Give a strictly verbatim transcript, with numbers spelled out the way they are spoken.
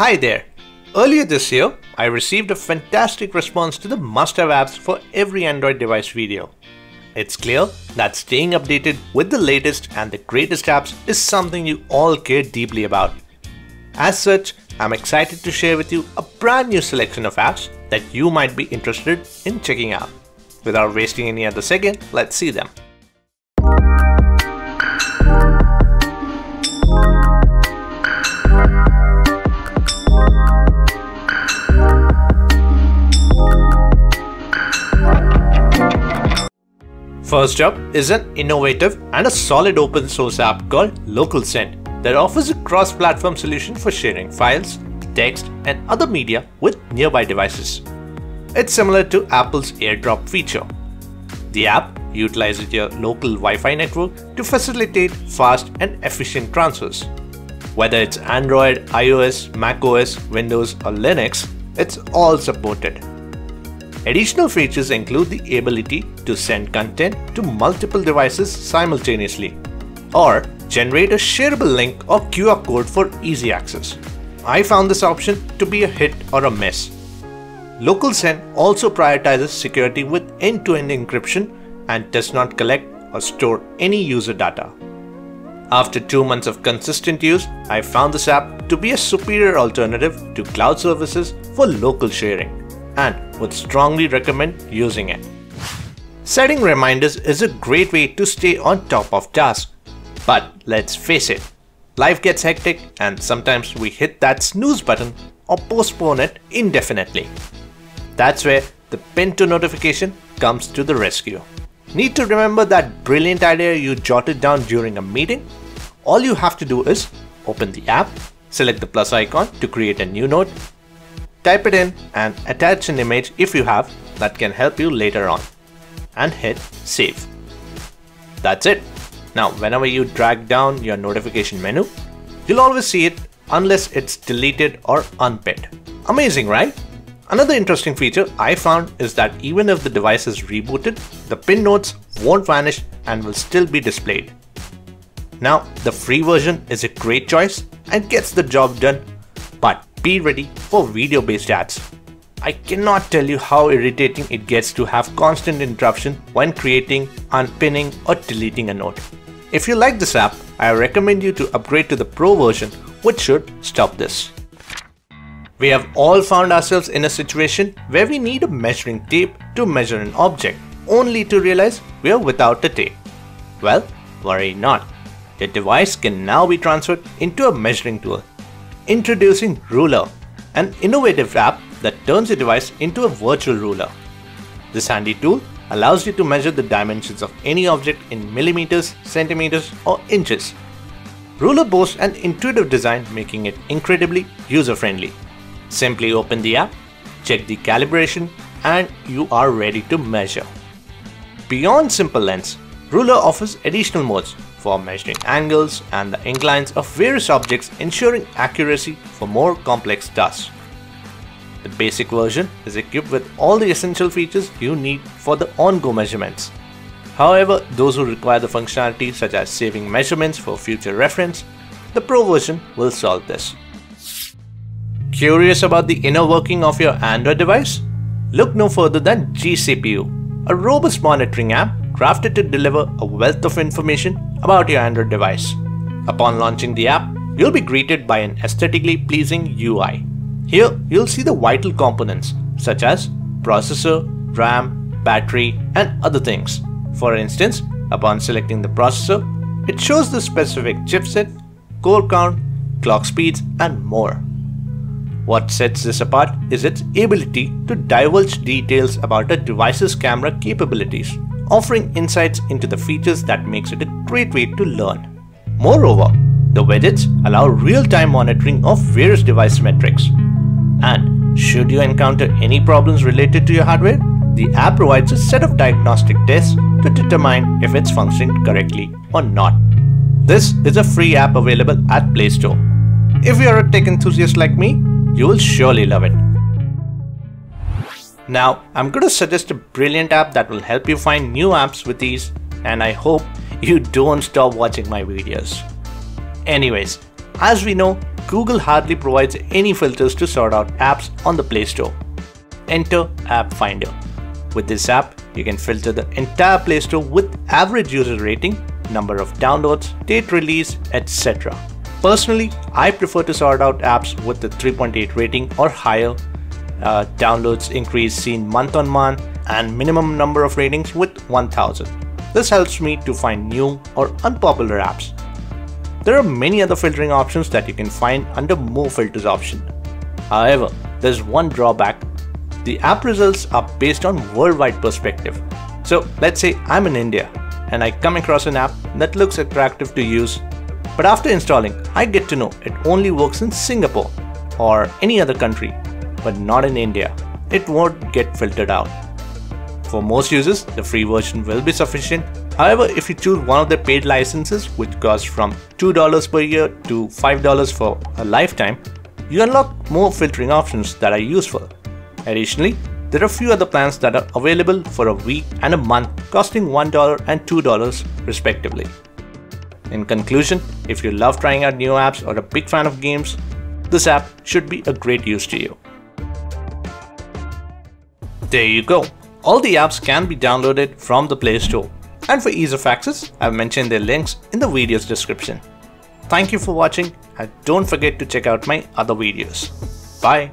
Hi there! Earlier this year, I received a fantastic response to the must-have apps for every Android device video. It's clear that staying updated with the latest and the greatest apps is something you all care deeply about. As such, I'm excited to share with you a brand new selection of apps that you might be interested in checking out. Without wasting any other second, let's see them. First up is an innovative and a solid open source app called LocalSend that offers a cross-platform solution for sharing files, text and other media with nearby devices. It's similar to Apple's AirDrop feature. The app utilizes your local Wi-Fi network to facilitate fast and efficient transfers. Whether it's Android, iOS, macOS, Windows or Linux, it's all supported. Additional features include the ability to send content to multiple devices simultaneously or generate a shareable link or Q R code for easy access. I found this option to be a hit or a miss. LocalSend also prioritizes security with end-to-end encryption and does not collect or store any user data. After two months of consistent use, I found this app to be a superior alternative to cloud services for local sharing, and would strongly recommend using it. Setting reminders is a great way to stay on top of tasks. But let's face it, life gets hectic and sometimes we hit that snooze button or postpone it indefinitely. That's where the Pin To Notification comes to the rescue. Need to remember that brilliant idea you jotted down during a meeting? All you have to do is open the app, select the plus icon to create a new note, type it in and attach an image if you have that can help you later on, and hit save. That's it. Now whenever you drag down your notification menu, you'll always see it unless it's deleted or unpinned. Amazing, right? Another interesting feature I found is that even if the device is rebooted, the pin notes won't vanish and will still be displayed. Now the free version is a great choice and gets the job done, but be ready for video-based ads. I cannot tell you how irritating it gets to have constant interruption when creating, unpinning or deleting a note. If you like this app, I recommend you to upgrade to the Pro version, which should stop this. We have all found ourselves in a situation where we need a measuring tape to measure an object, only to realize we are without a tape. Well, worry not. Your device can now be transferred into a measuring tool. Introducing Ruler, an innovative app that turns your device into a virtual ruler. This handy tool allows you to measure the dimensions of any object in millimeters, centimeters, or inches. Ruler boasts an intuitive design, making it incredibly user-friendly. Simply open the app, check the calibration, and you are ready to measure. Beyond simple lengths, Ruler offers additional modes for measuring angles and the inclines of various objects, ensuring accuracy for more complex tasks. The basic version is equipped with all the essential features you need for the on-go measurements. However, those who require the functionality such as saving measurements for future reference, the Pro version will solve this. Curious about the inner working of your Android device? Look no further than G C P U, a robust monitoring app crafted to deliver a wealth of information about your Android device. Upon launching the app, you'll be greeted by an aesthetically pleasing U I. Here, you'll see the vital components such as processor, RAM, battery, and other things. For instance, upon selecting the processor, it shows the specific chipset, core count, clock speeds, and more. What sets this apart is its ability to divulge details about a device's camera capabilities, offering insights into the features that makes it a great way to learn. Moreover, the widgets allow real-time monitoring of various device metrics. And should you encounter any problems related to your hardware, the app provides a set of diagnostic tests to determine if it's functioning correctly or not. This is a free app available at Play Store. If you are a tech enthusiast like me, you will surely love it. Now, I'm going to suggest a brilliant app that will help you find new apps with ease, and I hope you don't stop watching my videos. Anyways, as we know, Google hardly provides any filters to sort out apps on the Play Store. Enter App Finder. With this app, you can filter the entire Play Store with average user rating, number of downloads, date release, et cetera. Personally, I prefer to sort out apps with the three point eight rating or higher, uh, downloads increase seen month on month, and minimum number of ratings with one thousand. This helps me to find new or unpopular apps. There are many other filtering options that you can find under More Filters option. However, there's one drawback. The app results are based on worldwide perspective. So let's say I'm in India and I come across an app that looks attractive to use, but after installing, I get to know it only works in Singapore or any other country, but not in India. It won't get filtered out. For most users, the free version will be sufficient. However, if you choose one of the paid licenses, which costs from two dollars per year to five dollars for a lifetime, you unlock more filtering options that are useful. Additionally, there are a few other plans that are available for a week and a month, costing one dollar and two dollars respectively. In conclusion, if you love trying out new apps or a big fan of games, this app should be a great use to you. There you go. All the apps can be downloaded from the Play Store, and for ease of access, I've mentioned their links in the video's description. Thank you for watching, and don't forget to check out my other videos. Bye.